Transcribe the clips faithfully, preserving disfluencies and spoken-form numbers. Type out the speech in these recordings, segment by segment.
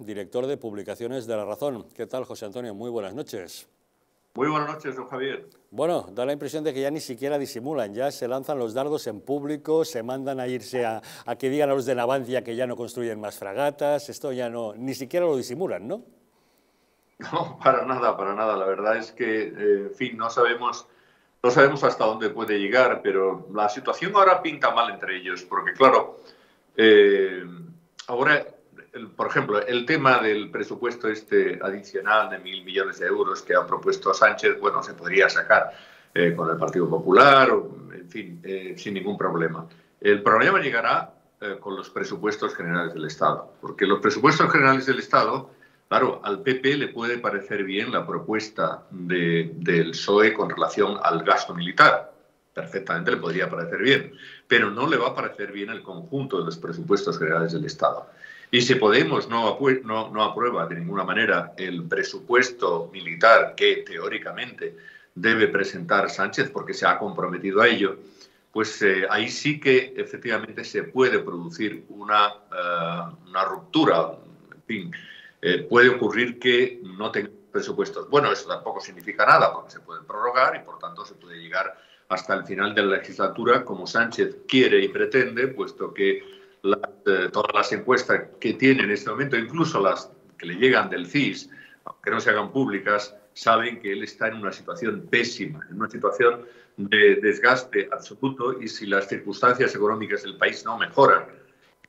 Director de Publicaciones de La Razón. ¿Qué tal, José Antonio? Muy buenas noches. Muy buenas noches, don Javier. Bueno, da la impresión de que ya ni siquiera disimulan, ya se lanzan los dardos en público, se mandan a irse a, a que digan a los de Navantia que ya no construyen más fragatas, esto ya no, ni siquiera lo disimulan, ¿no? No, para nada, para nada. La verdad es que, eh, en fin, no sabemos, no sabemos hasta dónde puede llegar, pero la situación ahora pinta mal entre ellos, porque claro, eh, ahora... Por ejemplo, el tema del presupuesto este adicional de mil millones de euros que ha propuesto Sánchez, bueno, se podría sacar eh, con el Partido Popular, o, en fin, eh, sin ningún problema. El problema llegará eh, con los presupuestos generales del Estado, porque los presupuestos generales del Estado, claro, al P P le puede parecer bien la propuesta de, del P S O E con relación al gasto militar. Perfectamente le podría parecer bien, pero no le va a parecer bien el conjunto de los presupuestos generales del Estado. Y si Podemos no, no, no aprueba de ninguna manera el presupuesto militar que teóricamente debe presentar Sánchez porque se ha comprometido a ello, pues eh, ahí sí que efectivamente se puede producir una, uh, una ruptura. En fin, eh, puede ocurrir que no tenga presupuestos. Bueno, eso tampoco significa nada porque se pueden prorrogar y por tanto se puede llegar hasta el final de la legislatura como Sánchez quiere y pretende, puesto que... Las, eh, todas las encuestas que tienen en este momento, incluso las que le llegan del C I S, aunque no se hagan públicas, saben que él está en una situación pésima, en una situación de desgaste absoluto, y si las circunstancias económicas del país no mejoran,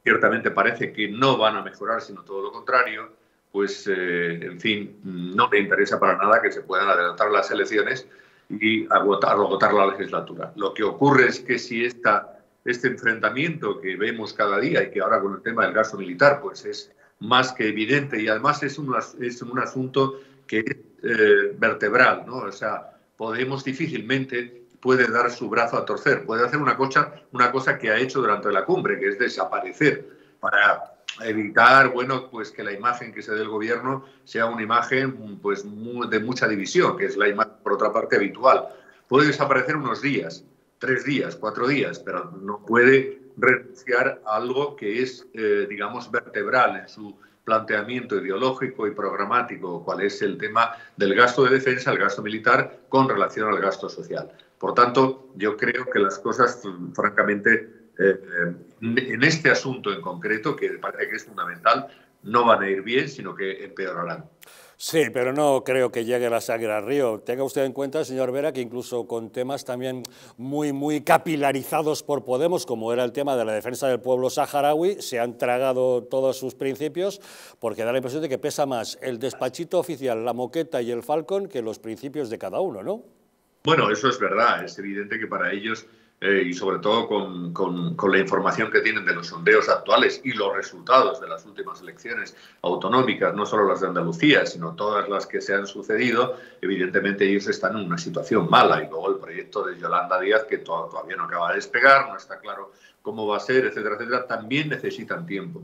ciertamente parece que no van a mejorar, sino todo lo contrario, pues, eh, en fin, no le interesa para nada que se puedan adelantar las elecciones y agotar, agotar la legislatura. Lo que ocurre es que si esta... Este enfrentamiento que vemos cada día y que ahora con el tema del gasto militar pues es más que evidente y además es un, es un asunto que es eh, vertebral, ¿no? O sea, Podemos difícilmente puede dar su brazo a torcer, puede hacer una cosa, una cosa que ha hecho durante la cumbre, que es desaparecer para evitar, bueno, pues que la imagen que se dé el gobierno sea una imagen pues muy, de mucha división, que es la imagen por otra parte habitual. Puede desaparecer unos días, tres días, cuatro días, pero no puede renunciar a algo que es, eh, digamos, vertebral en su planteamiento ideológico y programático, cuál es el tema del gasto de defensa, el gasto militar, con relación al gasto social. Por tanto, yo creo que las cosas, francamente, eh, en este asunto en concreto, que parece que es fundamental, no van a ir bien, sino que empeorarán. Sí, pero no creo que llegue la sangre al río. Tenga usted en cuenta, señor Vera, que incluso con temas también muy, muy capilarizados por Podemos, como era el tema de la defensa del pueblo saharaui, se han tragado todos sus principios, porque da la impresión de que pesa más el despachito oficial, la moqueta y el falcón, que los principios de cada uno, ¿no? Bueno, eso es verdad. Es evidente que para ellos, eh, y sobre todo con, con, con la información que tienen de los sondeos actuales y los resultados de las últimas elecciones autonómicas, no solo las de Andalucía, sino todas las que se han sucedido, evidentemente ellos están en una situación mala. Y luego el proyecto de Yolanda Díaz, que to- todavía no acaba de despegar, no está claro cómo va a ser, etcétera, etcétera, también necesitan tiempo.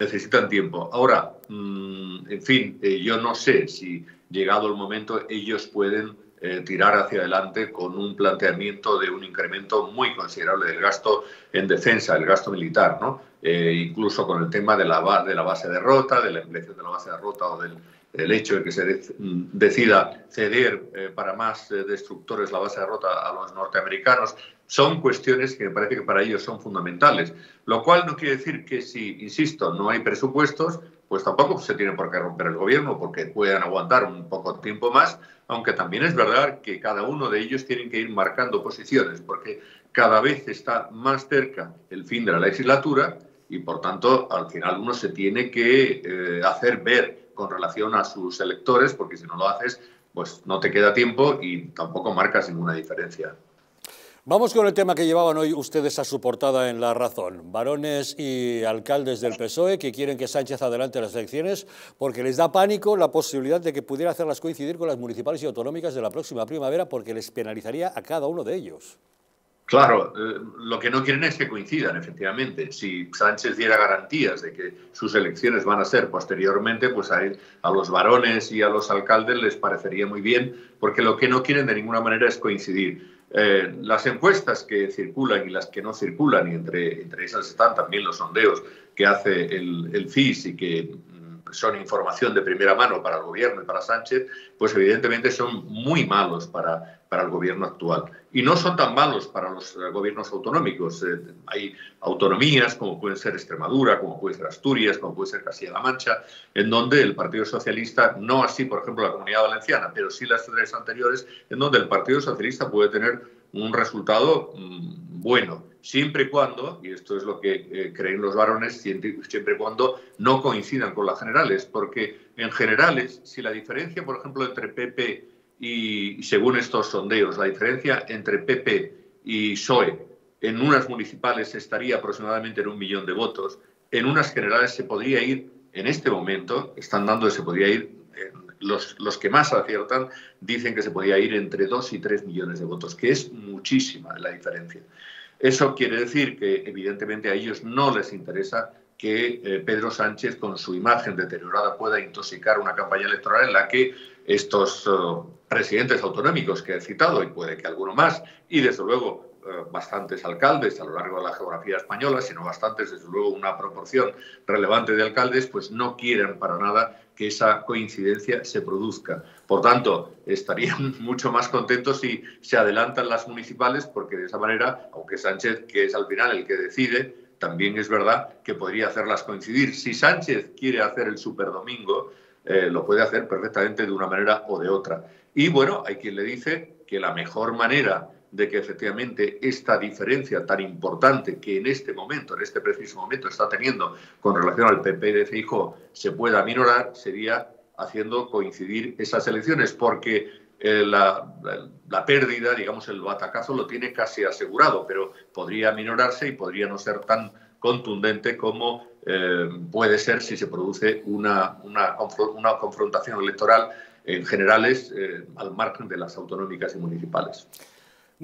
Necesitan tiempo. Ahora, mmm, en fin, eh, yo no sé si llegado el momento ellos pueden... Eh, tirar hacia adelante con un planteamiento de un incremento muy considerable del gasto en defensa, el gasto militar, ¿no? Eh, incluso con el tema de la, de la base de Rota, de la ampliación de la base de Rota o del, del hecho de que se de, decida ceder eh, para más eh, destructores la base de Rota a los norteamericanos, son cuestiones que me parece que para ellos son fundamentales. Lo cual no quiere decir que si, insisto, no hay presupuestos, pues tampoco se tiene por qué romper el gobierno, porque puedan aguantar un poco de tiempo más, aunque también es verdad que cada uno de ellos tienen que ir marcando posiciones, porque cada vez está más cerca el fin de la legislatura y, por tanto, al final uno se tiene que eh, hacer ver con relación a sus electores, porque si no lo haces, pues no te queda tiempo y tampoco marcas ninguna diferencia. Vamos con el tema que llevaban hoy ustedes a su portada en La Razón. Varones y alcaldes del P S O E que quieren que Sánchez adelante las elecciones porque les da pánico la posibilidad de que pudiera hacerlas coincidir con las municipales y autonómicas de la próxima primavera porque les penalizaría a cada uno de ellos. Claro, eh, lo que no quieren es que coincidan, efectivamente. Si Sánchez diera garantías de que sus elecciones van a ser posteriormente, pues a, él, a los varones y a los alcaldes les parecería muy bien, porque lo que no quieren de ninguna manera es coincidir. Eh, las encuestas que circulan y las que no circulan, y entre, entre esas están también los sondeos que hace el, el C I S y que son información de primera mano para el gobierno y para Sánchez, pues evidentemente son muy malos para, para el gobierno actual. Y no son tan malos para los gobiernos autonómicos. Eh, hay autonomías como pueden ser Extremadura, como puede ser Asturias, como puede ser Castilla-La Mancha, en donde el Partido Socialista, no así por ejemplo la Comunidad Valenciana, pero sí las tres anteriores, en donde el Partido Socialista puede tener un resultado mmm, bueno. Siempre y cuando, y esto es lo que eh, creen los varones, siempre, siempre y cuando no coincidan con las generales, porque en generales, si la diferencia, por ejemplo, entre P P y, según estos sondeos, la diferencia entre P P y P S O E en unas municipales estaría aproximadamente en un millón de votos, en unas generales se podría ir, en este momento, están dando que se podría ir, eh, los, los que más aciertan dicen que se podría ir entre dos y tres millones de votos, que es muchísima la diferencia. Eso quiere decir que, evidentemente, a ellos no les interesa que eh, Pedro Sánchez, con su imagen deteriorada, pueda intoxicar una campaña electoral en la que estos eh, presidentes autonómicos que he citado, y puede que alguno más, y desde luego eh, bastantes alcaldes a lo largo de la geografía española, sino bastantes, desde luego una proporción relevante de alcaldes, pues no quieren para nada que esa coincidencia se produzca. Por tanto, estarían mucho más contentos si se adelantan las municipales, porque de esa manera, aunque Sánchez, que es al final el que decide, también es verdad que podría hacerlas coincidir. Si Sánchez quiere hacer el superdomingo, eh, lo puede hacer perfectamente de una manera o de otra. Y bueno, hay quien le dice que la mejor manera de que efectivamente esta diferencia tan importante que en este momento, en este preciso momento, está teniendo con relación al P P de Feijóo se pueda minorar, sería haciendo coincidir esas elecciones, porque eh, la, la, la pérdida, digamos, el batacazo lo tiene casi asegurado, pero podría minorarse y podría no ser tan contundente como eh, puede ser si se produce una, una, una confrontación electoral en generales eh, al margen de las autonómicas y municipales.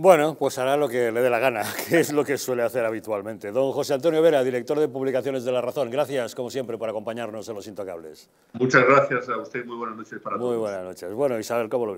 Bueno, pues hará lo que le dé la gana, que es lo que suele hacer habitualmente. Don José Antonio Vera, director de Publicaciones de La Razón, gracias, como siempre, por acompañarnos en Los Intocables. Muchas gracias a usted, muy buenas noches para todos. Muy buenas noches. Bueno, Isabel, ¿cómo lo vimos?